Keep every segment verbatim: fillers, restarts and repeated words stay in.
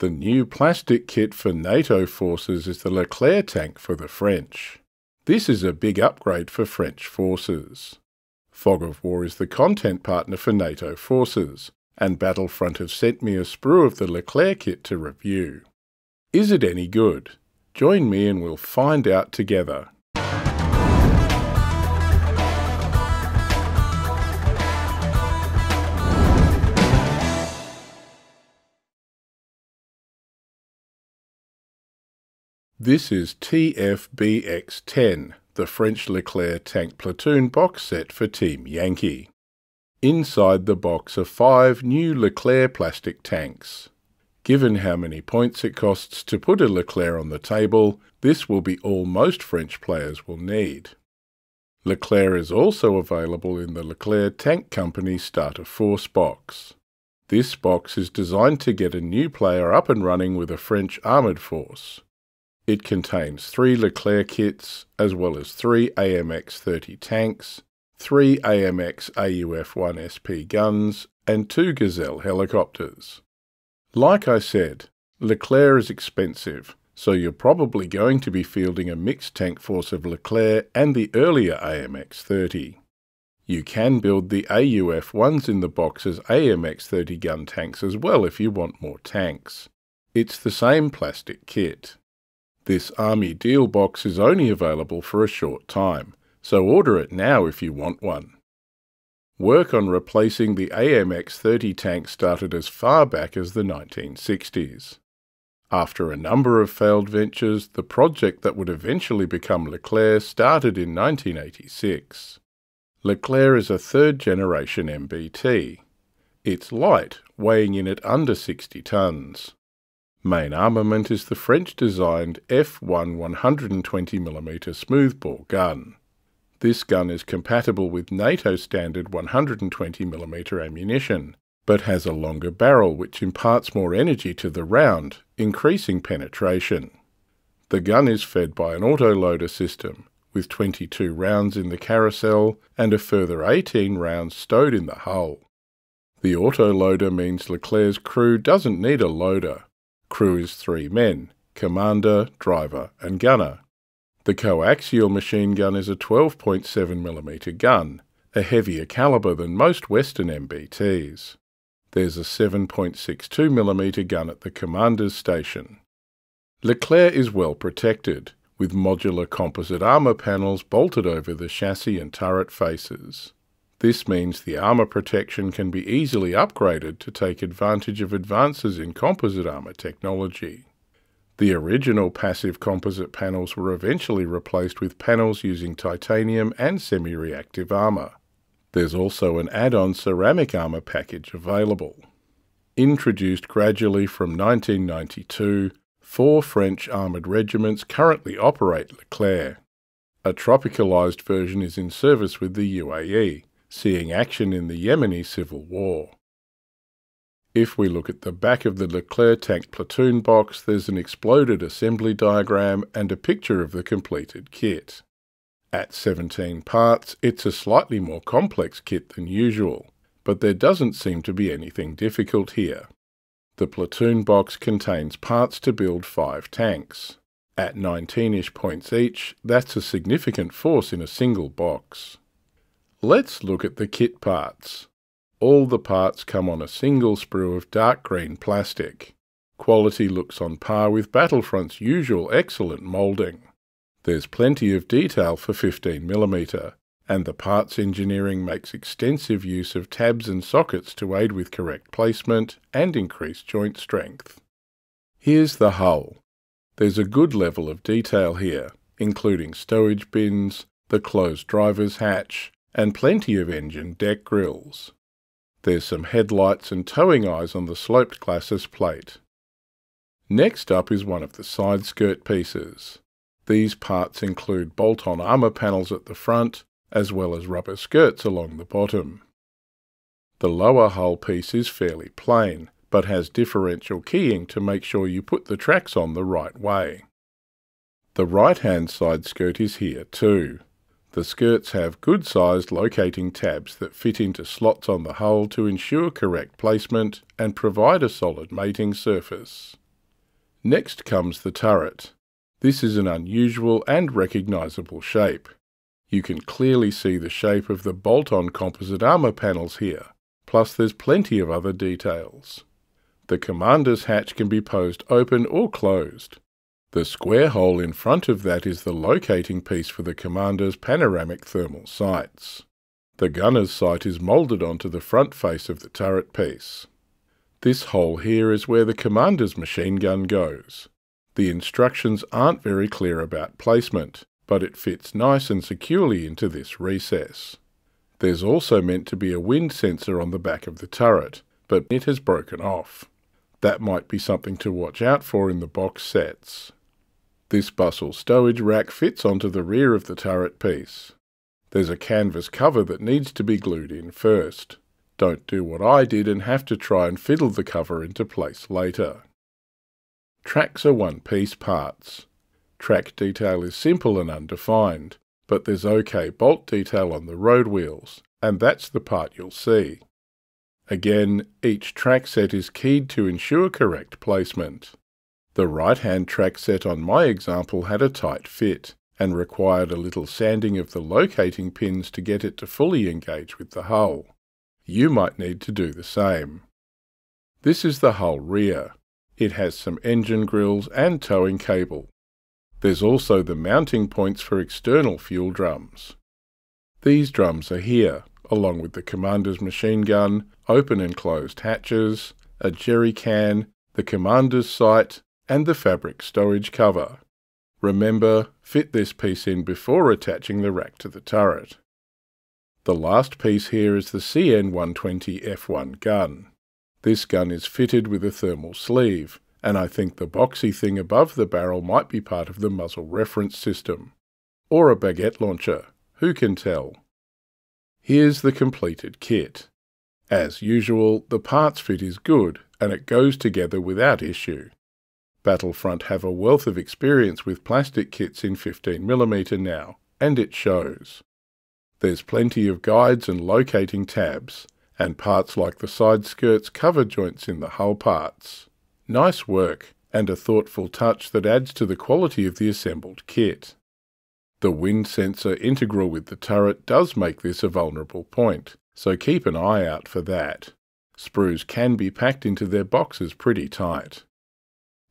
The new plastic kit for NATO forces is the Leclerc tank for the French. This is a big upgrade for French forces. Fog of War is the content partner for NATO forces, and Battlefront have sent me a sprue of the Leclerc kit to review. Is it any good? Join me and we'll find out together. This is T F B X ten, the French Leclerc tank platoon box set for Team Yankee. Inside the box are five new Leclerc plastic tanks. Given how many points it costs to put a Leclerc on the table, this will be all most French players will need. Leclerc is also available in the Leclerc Tank Company Starter Force box. This box is designed to get a new player up and running with a French armoured force. It contains three Leclerc kits, as well as three A M X thirty tanks, three A M X A U F one S P guns, and two Gazelle helicopters. Like I said, Leclerc is expensive, so you're probably going to be fielding a mixed tank force of Leclerc and the earlier A M X thirty. You can build the A U F ones in the box as A M X thirty gun tanks as well if you want more tanks. It's the same plastic kit. This Army deal box is only available for a short time, so order it now if you want one. Work on replacing the A M X thirty tank started as far back as the nineteen sixties. After a number of failed ventures, the project that would eventually become Leclerc started in nineteen eighty-six. Leclerc is a third-generation M B T. It's light, weighing in at under sixty tonnes. Main armament is the French-designed F one one hundred twenty millimeter smoothbore gun. This gun is compatible with NATO standard one hundred twenty millimeter ammunition, but has a longer barrel which imparts more energy to the round, increasing penetration. The gun is fed by an autoloader system, with twenty-two rounds in the carousel and a further eighteen rounds stowed in the hull. The autoloader means Leclerc's crew doesn't need a loader. Crew is three men, commander, driver and gunner. The coaxial machine gun is a twelve point seven millimeter gun, a heavier calibre than most Western M B Ts. There's a seven point six two millimeter gun at the commander's station. Leclerc is well protected, with modular composite armour panels bolted over the chassis and turret faces. This means the armour protection can be easily upgraded to take advantage of advances in composite armour technology. The original passive composite panels were eventually replaced with panels using titanium and semi-reactive armour. There's also an add-on ceramic armour package available. Introduced gradually from nineteen ninety-two, four French armoured regiments currently operate Leclerc. A tropicalised version is in service with the U A E, seeing action in the Yemeni Civil War. If we look at the back of the Leclerc tank platoon box, there's an exploded assembly diagram and a picture of the completed kit. At seventeen parts, it's a slightly more complex kit than usual, but there doesn't seem to be anything difficult here. The platoon box contains parts to build five tanks. At nineteen-ish points each, that's a significant force in a single box. Let's look at the kit parts. All the parts come on a single sprue of dark green plastic. Quality looks on par with Battlefront's usual excellent moulding. There's plenty of detail for fifteen millimeter, and the parts engineering makes extensive use of tabs and sockets to aid with correct placement and increase joint strength. Here's the hull. There's a good level of detail here, including stowage bins, the closed driver's hatch, and plenty of engine deck grills. There's some headlights and towing eyes on the sloped glacis plate. Next up is one of the side skirt pieces. These parts include bolt-on armour panels at the front, as well as rubber skirts along the bottom. The lower hull piece is fairly plain, but has differential keying to make sure you put the tracks on the right way. The right-hand side skirt is here too. The skirts have good-sized locating tabs that fit into slots on the hull to ensure correct placement and provide a solid mating surface. Next comes the turret. This is an unusual and recognisable shape. You can clearly see the shape of the bolt-on composite armour panels here, plus there's plenty of other details. The commander's hatch can be posed open or closed. The square hole in front of that is the locating piece for the commander's panoramic thermal sights. The gunner's sight is moulded onto the front face of the turret piece. This hole here is where the commander's machine gun goes. The instructions aren't very clear about placement, but it fits nice and securely into this recess. There's also meant to be a wind sensor on the back of the turret, but it has broken off. That might be something to watch out for in the box sets. This bustle stowage rack fits onto the rear of the turret piece. There's a canvas cover that needs to be glued in first. Don't do what I did and have to try and fiddle the cover into place later. Tracks are one-piece parts. Track detail is simple and undefined, but there's OK bolt detail on the road wheels, and that's the part you'll see. Again, each track set is keyed to ensure correct placement. The right-hand track set on my example had a tight fit, and required a little sanding of the locating pins to get it to fully engage with the hull. You might need to do the same. This is the hull rear. It has some engine grills and towing cable. There's also the mounting points for external fuel drums. These drums are here, along with the commander's machine gun, open and closed hatches, a jerry can, the commander's sight, and the fabric stowage cover. Remember, fit this piece in before attaching the rack to the turret. The last piece here is the C N one twenty F one gun. This gun is fitted with a thermal sleeve, and I think the boxy thing above the barrel might be part of the muzzle reference system. Or a baguette launcher, who can tell? Here's the completed kit. As usual, the parts fit is good, and it goes together without issue. Battlefront have a wealth of experience with plastic kits in fifteen millimeter now, and it shows. There's plenty of guides and locating tabs, and parts like the side skirts cover joints in the hull parts. Nice work, and a thoughtful touch that adds to the quality of the assembled kit. The wind sensor integral with the turret does make this a vulnerable point, so keep an eye out for that. Sprues can be packed into their boxes pretty tight.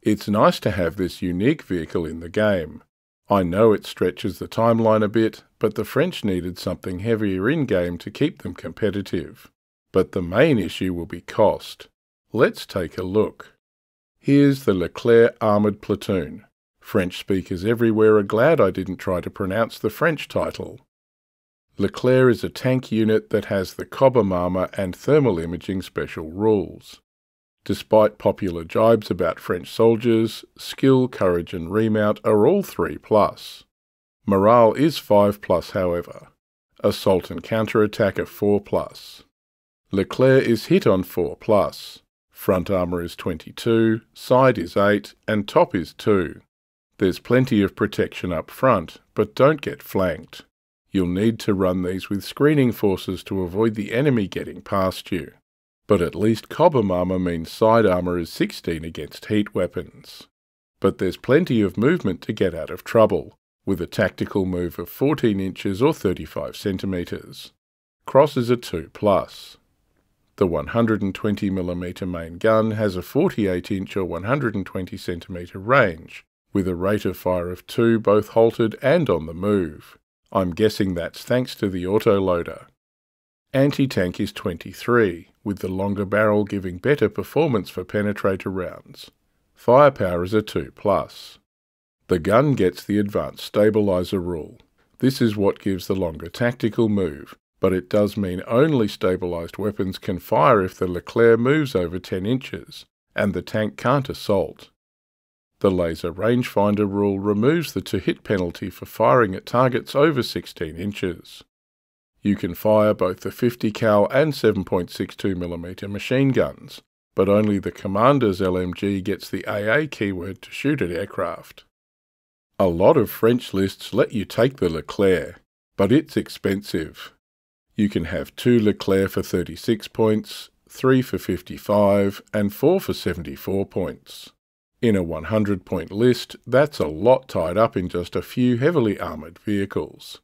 It's nice to have this unique vehicle in the game. I know it stretches the timeline a bit, but the French needed something heavier in-game to keep them competitive. But the main issue will be cost. Let's take a look. Here's the Leclerc Armoured Platoon. French speakers everywhere are glad I didn't try to pronounce the French title. Leclerc is a tank unit that has the Cobham armour and thermal imaging special rules. Despite popular jibes about French soldiers, skill, courage and remount are all three plus. Morale is five plus however. Assault and counter-attack are four plus. Leclerc is hit on four plus. Front armour is twenty-two, side is eight, and top is two. There's plenty of protection up front, but don't get flanked. You'll need to run these with screening forces to avoid the enemy getting past you. But at least Cobham armour means side armour is sixteen against heat weapons. But there's plenty of movement to get out of trouble, with a tactical move of fourteen inches or thirty-five centimetres. Crosses are two plus. The one hundred twenty millimeter main gun has a forty-eight inch or one hundred twenty centimeter range, with a rate of fire of two both halted and on the move. I'm guessing that's thanks to the autoloader. Anti-tank is twenty-three, with the longer barrel giving better performance for penetrator rounds. Firepower is a two plus. The gun gets the advanced stabilizer rule. This is what gives the longer tactical move, but it does mean only stabilised weapons can fire if the Leclerc moves over ten inches, and the tank can't assault. The laser rangefinder rule removes the to-hit penalty for firing at targets over sixteen inches. You can fire both the fifty cal and seven point six two millimeter machine guns, but only the commander's L M G gets the A A keyword to shoot at aircraft. A lot of French lists let you take the Leclerc, but it's expensive. You can have two Leclerc for thirty-six points, three for fifty-five, and four for seventy-four points. In a one hundred point list, that's a lot tied up in just a few heavily armoured vehicles.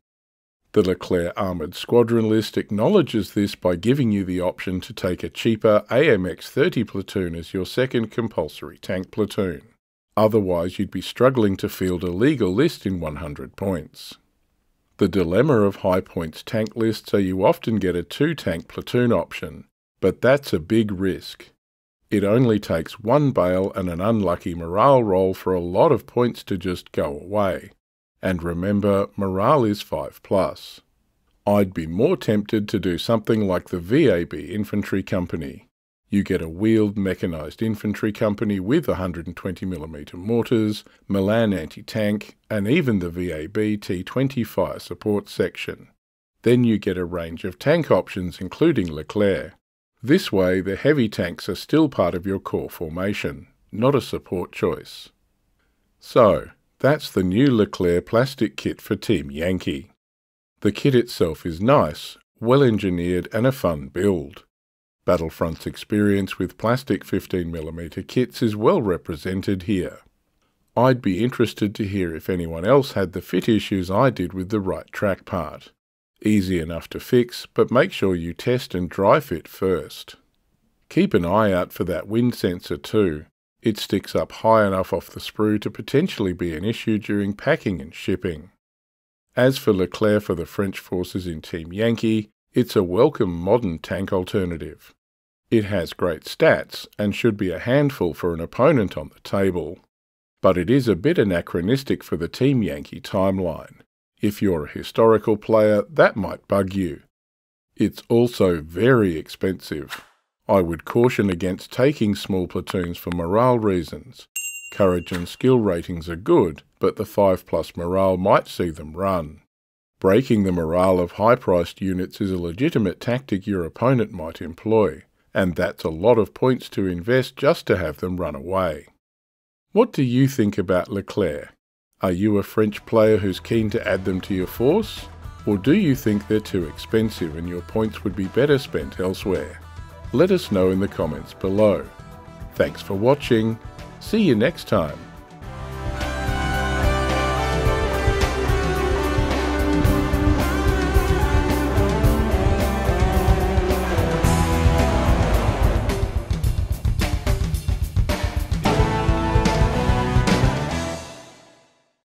The Leclerc Armoured Squadron list acknowledges this by giving you the option to take a cheaper A M X thirty platoon as your second compulsory tank platoon. Otherwise you'd be struggling to field a legal list in one hundred points. The dilemma of high points tank lists are you often get a two-tank platoon option, but that's a big risk. It only takes one bail and an unlucky morale roll for a lot of points to just go away. And remember, morale is five plus. I'd be more tempted to do something like the V A B Infantry Company. You get a wheeled mechanised infantry company with one hundred twenty millimeter mortars, Milan anti-tank, and even the V A B T twenty fire support section. Then you get a range of tank options including Leclerc. This way the heavy tanks are still part of your core formation, not a support choice. So, that's the new Leclerc plastic kit for Team Yankee. The kit itself is nice, well engineered and a fun build. Battlefront's experience with plastic fifteen millimeter kits is well represented here. I'd be interested to hear if anyone else had the fit issues I did with the right track part. Easy enough to fix, but make sure you test and dry fit first. Keep an eye out for that wind sensor too. It sticks up high enough off the sprue to potentially be an issue during packing and shipping. As for Leclerc for the French forces in Team Yankee, it's a welcome modern tank alternative. It has great stats and should be a handful for an opponent on the table. But it is a bit anachronistic for the Team Yankee timeline. If you're a historical player, that might bug you. It's also very expensive. I would caution against taking small platoons for morale reasons. Courage and skill ratings are good, but the five plus morale might see them run. Breaking the morale of high-priced units is a legitimate tactic your opponent might employ, and that's a lot of points to invest just to have them run away. What do you think about Leclerc? Are you a French player who's keen to add them to your force? Or do you think they're too expensive and your points would be better spent elsewhere? Let us know in the comments below. Thanks for watching. See you next time.